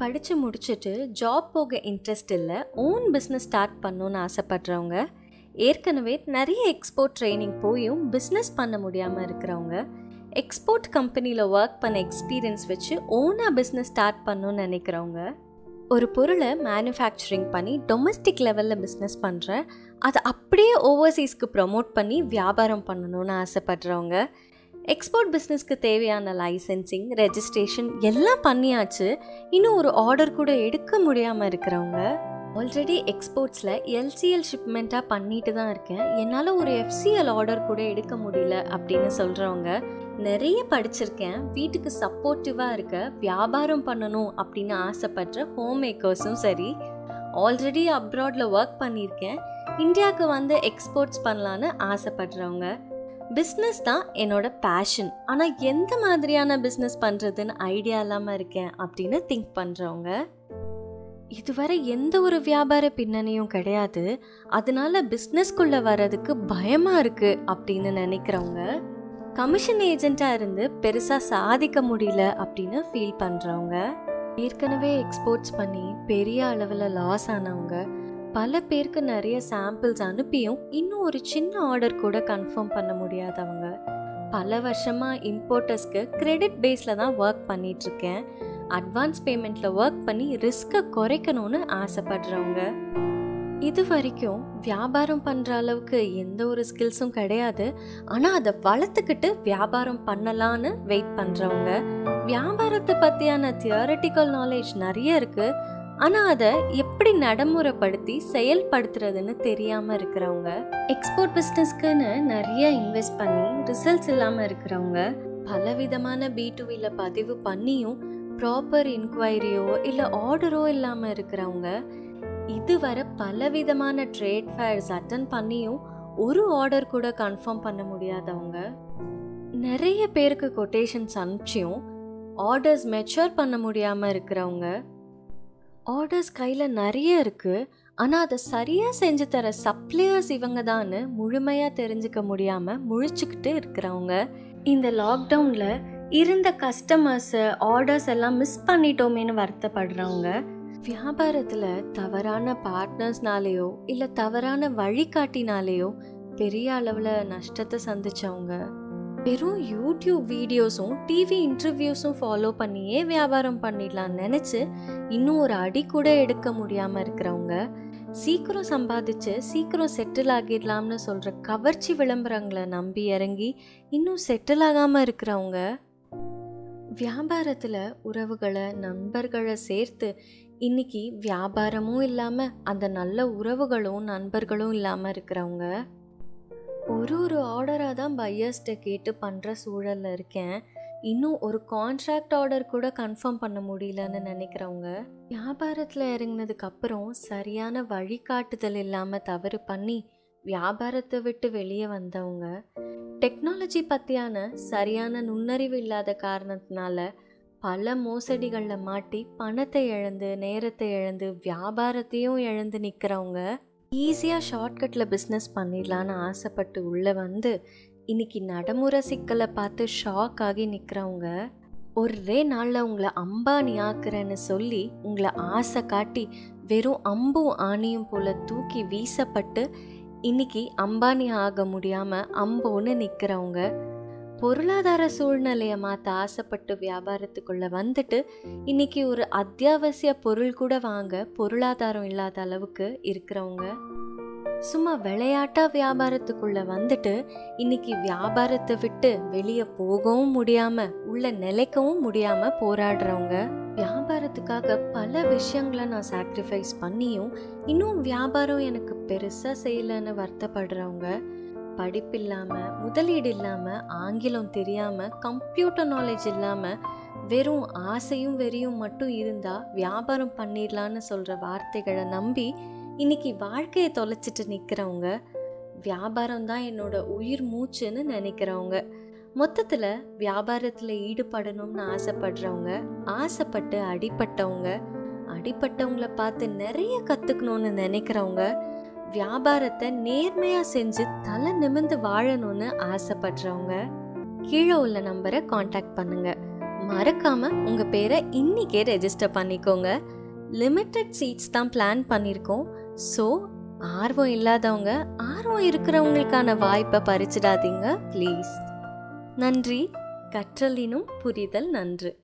படித்து முடிச்சுட்டு ஜாப் போக இன்ட்ரெஸ்ட் இல்லை, ஓன் பிஸ்னஸ் ஸ்டார்ட் பண்ணணுன்னு ஆசைப்படுறவங்க, ஏற்கனவே நிறைய எக்ஸ்போர்ட் ட்ரைனிங் போயும் பிஸ்னஸ் பண்ண முடியாமல் இருக்கிறவங்க, எக்ஸ்போர்ட் கம்பெனியில் ஒர்க் பண்ண எக்ஸ்பீரியன்ஸ் வச்சு ஓனாக பிஸ்னஸ் ஸ்டார்ட் பண்ணணுன்னு நினைக்கிறவங்க, ஒரு பொருளை மேனுஃபேக்சரிங் பண்ணி டொமஸ்டிக் லெவலில் பிஸ்னஸ் பண்ணுற அதை அப்படியே ஓவர்சீஸ்க்கு ப்ரமோட் பண்ணி வியாபாரம் பண்ணணுன்னு ஆசைப்படுறவங்க, எக்ஸ்போர்ட் பிஸ்னஸ்க்கு தேவையான லைசன்சிங் ரெஜிஸ்ட்ரேஷன் எல்லாம் பண்ணியாச்சு, இன்னும் ஒரு ஆர்டர் கூட எடுக்க முடியாமல் இருக்கிறவங்க, ஆல்ரெடி எக்ஸ்போர்ட்ஸில் எல்சிஎல் ஷிப்மெண்ட்டாக பண்ணிட்டு தான் இருக்கேன், என்னால் ஒரு எஃப்சிஎல் ஆர்டர் கூட எடுக்க முடியல அப்படின்னு சொல்கிறவங்க, நிறைய படிச்சிருக்கேன் வீட்டுக்கு சப்போர்ட்டிவாக இருக்க வியாபாரம் பண்ணணும் அப்படின்னு ஆசைப்படுற ஹோம் மேக்கர்ஸும் சரி, ஆல்ரெடி அப்ராடில் ஒர்க் பண்ணியிருக்கேன் இந்தியாவுக்கு வந்து எக்ஸ்போர்ட்ஸ் பண்ணலான்னு ஆசைப்படுறவங்க, பிஸ்னஸ் தான் என்னோட பேஷன் ஆனால் எந்த மாதிரியான பிஸ்னஸ் பண்ணுறதுன்னு ஐடியா இல்லாமல் இருக்கேன் அப்படின்னு திங்க் பண்ணுறவங்க, இதுவரை எந்த ஒரு வியாபார பின்னணியும் கிடையாது அதனால பிஸ்னஸ்குள்ளே வர்றதுக்கு பயமாக இருக்குது அப்படின்னு நினைக்கிறவங்க, கமிஷன் ஏஜெண்ட்டாக இருந்து பெருசாக சாதிக்க முடியல அப்படின்னு ஃபீல் பண்ணுறவங்க, ஏற்கனவே எக்ஸ்போர்ட்ஸ் பண்ணி பெரிய அளவில் லாஸ் ஆனவங்க, பல பேருக்கு நிறைய சாம்பிள்ஸ் அனுப்பியும் இன்னும் ஒரு சின்ன ஆர்டர் கூட கன்ஃபார்ம் பண்ண முடியாதவங்க, பல வருஷமாக இம்போர்ட்டர்ஸ்க்கு கிரெடிட் பேஸில் தான் ஒர்க் பண்ணிகிட்ருக்கேன், அட்வான்ஸ் பேமெண்ட்டில் ஒர்க் பண்ணி ரிஸ்க்கை குறைக்கணும்னு ஆசைப்படுறவங்க, இது வரைக்கும் வியாபாரம் பண்ணுற அளவுக்கு எந்த ஒரு ஸ்கில்ஸும் கிடையாது ஆனால் அதை வளர்த்துக்கிட்டு வியாபாரம் பண்ணலான்னு வெயிட் பண்ணுறவங்க, வியாபாரத்தை பற்றியான தியரட்டிக்கல் நாலேஜ் நிறைய இருக்குது ஆனால் அதை எப்படி நடைமுறைப்படுத்தி செயல்படுத்துறதுன்னு தெரியாமல் இருக்கிறவங்க, எக்ஸ்போர்ட் பிஸ்னஸ்க்குன்னு நிறைய இன்வெஸ்ட் பண்ணி ரிசல்ட்ஸ் இல்லாமல் இருக்கிறவங்க, பலவிதமான B2Bயில் பதிவு பண்ணியும் ப்ராப்பர் இன்குவைரியோ இல்லை ஆர்டரோ இல்லாமல் இருக்கிறவங்க, இதுவரை பலவிதமான ட்ரேட் ஃபேர்ஸ் அட்டன் பண்ணியும் ஒரு ஆர்டர் கூட கன்ஃபார்ம் பண்ண முடியாதவங்க, நிறைய பேருக்கு கொட்டேஷன்ஸ் அனுப்பிச்சியும் ஆர்டர்ஸ் மெச்சூர் பண்ண முடியாமல் இருக்கிறவங்க, ஆர்டர்ஸ் கையில் நிறைய இருக்குது ஆனால் அதை சரியாக செஞ்சு தர சப்ளையர்ஸ் இவங்க தான்னு முழுமையாக தெரிஞ்சுக்க முடியாமல் முழிச்சுக்கிட்டு இருக்கிறவங்க, இந்த லாக்டவுனில் இருந்த கஸ்டமர்ஸு ஆர்டர்ஸ் எல்லாம் மிஸ் பண்ணிட்டோமேன்னு வருத்தப்படுறவங்க, வியாபாரத்தில் தவறான பார்ட்னர்ஸ்னாலேயோ இல்லை தவறான வழிகாட்டினாலேயோ பெரிய அளவில் நஷ்டத்தை சந்தித்தவங்க, வெறும் யூடியூப் வீடியோஸும் டிவி இன்டர்வியூஸும் ஃபாலோ பண்ணியே வியாபாரம் பண்ணிடலான்னு நினச்சி இன்னும் ஒரு அடி கூட எடுக்க முடியாமல் இருக்கிறவங்க, சீக்கிரம் சம்பாதிச்சு சீக்கிரம் செட்டில் ஆகிடலாம்னு சொல்கிற கவர்ச்சி விளம்பரங்களை நம்பி இறங்கி இன்னும் செட்டில் ஆகாமல் இருக்கிறவங்க, வியாபாரத்தில் உறவுகளை நண்பர்களை சேர்த்து இன்றைக்கி வியாபாரமும் இல்லாமல் அந்த நல்ல உறவுகளும் நண்பர்களும் இல்லாமல் இருக்கிறவங்க, ஒரு ஆர்டராக தான் பையர்ஸ்ட்டை கேட்டு பண்ணுற சூழலில் இருக்கேன் இன்னும் ஒரு கான்ட்ராக்ட் ஆர்டர் கூட கன்ஃபார்ம் பண்ண முடியலன்னு நினைக்கிறவங்க, வியாபாரத்தில் இறங்கினதுக்கப்புறம் சரியான வழிகாட்டுதல் இல்லாமல் தவறு பண்ணி வியாபாரத்தை விட்டு வெளியே வந்தவங்க, டெக்னாலஜி பற்றியான சரியான நுண்ணறிவு இல்லாத காரணத்தினால பல மோசடிகளில் மாட்டி பணத்தை இழந்து நேரத்தை இழந்து வியாபாரத்தையும் இழந்து நிற்கிறவங்க, ஈஸியாக ஷார்ட்கட்டில் பிஸ்னஸ் பண்ணிடலான்னு ஆசைப்பட்டு உள்ளே வந்து இன்றைக்கி நடைமுறை சிக்கலை பார்த்து ஷாக் ஆகி நிற்கிறவங்க, ஒரே நாளில் உங்களை அம்பானி ஆக்குறேன்னு சொல்லி உங்களை ஆசை காட்டி வெறும் அம்பும் ஆணியும் போல் தூக்கி வீசப்பட்டு இன்றைக்கி அம்பானி ஆக முடியாமல் அம்போன்னு நிற்கிறவங்க, பொருளாதார சூழ்நிலையை மாற்ற ஆசைப்பட்டு வியாபாரத்துக்குள்ளே வந்துட்டு இன்றைக்கி ஒரு அத்தியாவசிய பொருள் கூட வாங்க பொருளாதாரம் இல்லாத அளவுக்கு இருக்கிறவங்க, சும்மா விளையாட்டாக வியாபாரத்துக்குள்ளே வந்துட்டு இன்றைக்கி வியாபாரத்தை விட்டு வெளியே போகவும் முடியாமல் உள்ள நிலைக்கவும் முடியாமல் போராடுறவங்க, வியாபாரத்துக்காக பல விஷயங்களை நான் சாக்ரிஃபைஸ் பண்ணியும் இன்னும் வியாபாரம் எனக்கு பெருசாக செய்யலைன்னு வருத்தப்படுறவங்க, படிப்பு இல்லாமல் முதலீடு இல்லாமல் ஆங்கிலம் தெரியாமல் கம்ப்யூட்டர் நாலேஜ் இல்லாமல் வெறும் ஆசையும் வெறியும் மட்டும் இருந்தால் வியாபாரம் பண்ணிடலான்னு சொல்கிற வார்த்தைகளை நம்பி இன்றைக்கி வாழ்க்கையை தொலைச்சிட்டு நிற்கிறவங்க, வியாபாரம் தான் என்னோட உயிர் மூச்சுன்னு நினைக்கிறவங்க, மொத்தத்தில் வியாபாரத்தில் ஈடுபடணும்னு ஆசைப்படுறவங்க, ஆசைப்பட்டு அடிபட்டவங்க, அடிபட்டவங்கள பார்த்து நிறைய கற்றுக்கணும்னு நினைக்கிறவங்க, வியாபாரத்தை நேர்மையாக செஞ்சு தலை நிமிர்ந்து வாழணும்னு ஆசைப்படுறவங்க, கீழே உள்ள நம்பரை காண்டாக்ட் பண்ணுங்கள். மறக்காம உங்க பேரை இன்னிக்கே ரெஜிஸ்டர் பண்ணிக்கோங்க. லிமிட்டட் சீட்ஸ் தான் பிளான் பண்ணியிருக்கோம். ஸோ ஆர்வம் இல்லாதவங்க ஆர்வம் இருக்கிறவங்களுக்கான வாய்ப்பை பறிச்சிடாதீங்க ப்ளீஸ். நன்றி. கற்றலினும் புரிதல் நன்று.